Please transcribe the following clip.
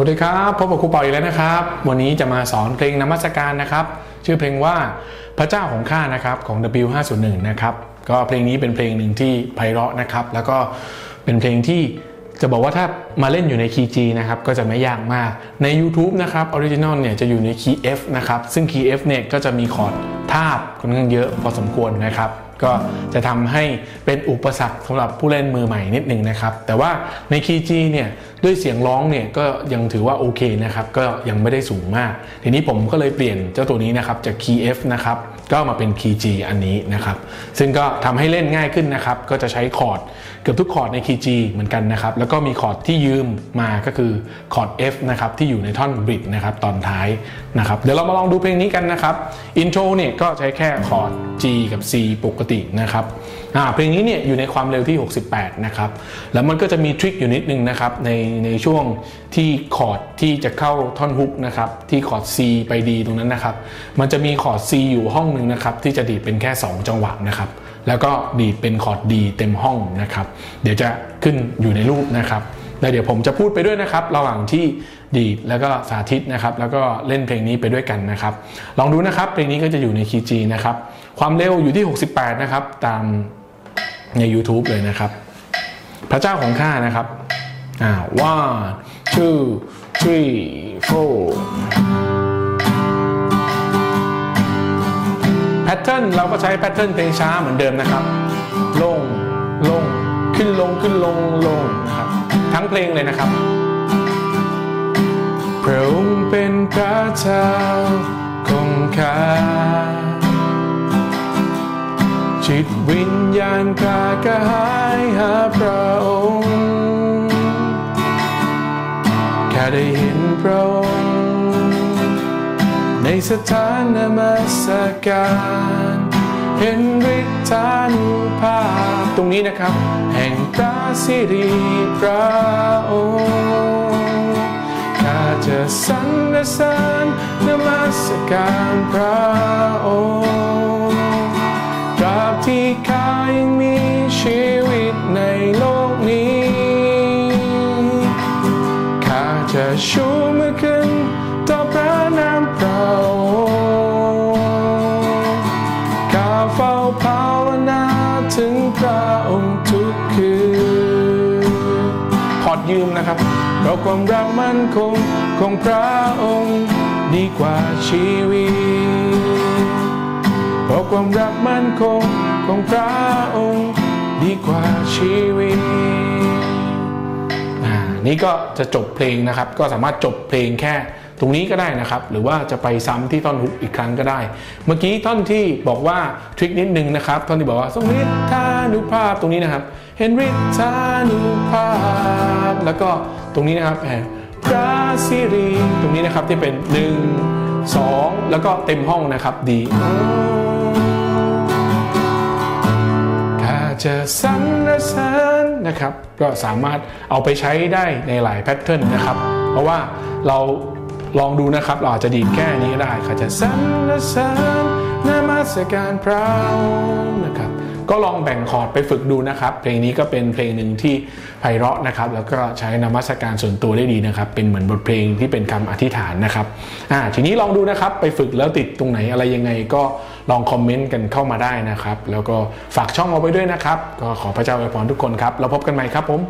สวัสดีครับพบกับครูเป่าอีกแล้วนะครับวันนี้จะมาสอนเพลงนมัสการนะครับชื่อเพลงว่าพระเจ้าของข้านะครับของ w501 นะครับก็เพลงนี้เป็นเพลงหนึ่งที่ไพเราะนะครับแล้วก็เป็นเพลงที่จะบอกว่าถ้ามาเล่นอยู่ในคีย์ G นะครับก็จะไม่ยากมากใน YouTube นะครับออริจินอลเนี่ยจะอยู่ในคีย์ F นะครับซึ่งคีย์ F เนี่ยก็จะมีคอร์ดทาบค่อนข้างเยอะพอสมควรนะครับก็จะทำให้เป็นอุปสรรคสำหรับผู้เล่นมือใหม่นิดหนึ่งนะครับแต่ว่าในคีย์ G เนี่ยด้วยเสียงร้องเนี่ยก็ยังถือว่าโอเคนะครับก็ยังไม่ได้สูงมากทีนี้ผมก็เลยเปลี่ยนเจ้าตัวนี้นะครับจากคีย์ F นะครับก็มาเป็นคีย์ G อันนี้นะครับซึ่งก็ทำให้เล่นง่ายขึ้นนะครับก็จะใช้คอร์ดเกือบทุกคอร์ดในคีย์ G เหมือนกันนะครับแล้วก็มีคอร์ดที่ยืมมาก็คือคอร์ด F นะครับที่อยู่ในท่อนบริดจ์นะครับตอนท้ายนะครับเดี๋ยวเรามาลองดูเพลงนี้กันนะครับอินโทรเนี่ยก็ใช้แค่คอร์ด G กับ C ปกตินะครับเพลงนี้เนี่ยอยู่ในความเร็วที่68นะครับแล้วมันก็จะมีทริคอยู่นิดนึงนะครับในช่วงที่คอร์ดที่จะเข้าท่อนฮุกนะครับที่คอร์ด C ไปDตรงนั้นนะครับมันจะมีคอร์ด C อยู่ห้องหนึ่งนะครับที่จะดีดเป็นแค่2จังหวะนะครับแล้วก็ดีดเป็นคอร์ด D เต็มห้องนะครับเดี๋ยวจะขึ้นอยู่ในรูปนะครับแล้วเดี๋ยวผมจะพูดไปด้วยนะครับระหว่างที่ดีดแล้วก็สาธิตนะครับแล้วก็เล่นเพลงนี้ไปด้วยกันนะครับลองดูนะครับเพลงนี้ก็จะอยู่ในคีย์ G นะครับความเร็วอยู่ที่68นะครับตามใน YouTube เลยนะครับพระเจ้าของข้านะครับone two three four แพทเทิร์นเราก็ใช้แพทเทิร์นเพลงช้าเหมือนเดิมนะครับลงลงขึ้นลงขึ้นลงลงนะครับทั้งเพลงเลยนะครับพระองค์เป็นพระเจ้าของข้าจิตวิญญาณข้าก็หายหาพระองค์แค่ได้เห็นพระองค์ในสถานนมัสการเห็นฤทธานุภาพตรงนี้นะครับแห่งพระสิริพระองค์ข้าจะสรรเสริญนมัสการพระองค์ตราบที่ข้ายังมีชีวิตในโลกนี้ข้าจะชูมือขึ้นต่อพระนามพระองค์ข้าเฝ้าภาวนาถึงพระองค์ทุกคืนขอยืมนะครับเพราะความรักมั่นคงของพระองค์ดีกว่าชีวิตเพราะความรักมั่นคงของพระองค์ดีกว่าชีวิตนี่ก็จะจบเพลงนะครับก็สามารถจบเพลงแค่ตรงนี้ก็ได้นะครับหรือว่าจะไปซ้ำที่ท่อนฮุกอีกครั้งก็ได้เมื่อกี้ท่อนที่บอกว่าทริคนิดนึงนะครับท่อนที่บอกว่าทรงฤทธานุภาพตรงนี้นะครับเห็นฤทธานุภาพแล้วก็ตรงนี้นะครับแห่งพระสิริตรงนี้นะครับที่เป็น1 2แล้วก็เต็มห้องนะครับดีข้าจะสรรเสริญนะครับก็สามารถเอาไปใช้ได้ในหลายแพทเทิร์นนะครับเพราะว่าเราลองดูนะครับเราอาจจะดีดแค่นี้ก็ได้ค่ะจะสรรเสริญนมัสการพระองค์นะครับก็ลองแบ่งคอร์ดไปฝึกดูนะครับเพลงนี้ก็เป็นเพลงหนึ่งที่ไพเราะนะครับแล้วก็ใช้นมัสการส่วนตัวได้ดีนะครับเป็นเหมือนบทเพลงที่เป็นคำอธิษฐานนะครับทีนี้ลองดูนะครับไปฝึกแล้วติดตรงไหนอะไรยังไงก็ลองคอมเมนต์กันเข้ามาได้นะครับแล้วก็ฝากช่องเอาไว้ด้วยนะครับก็ขอพระเจ้าอวยพรทุกคนครับแล้วพบกันใหม่ครับผม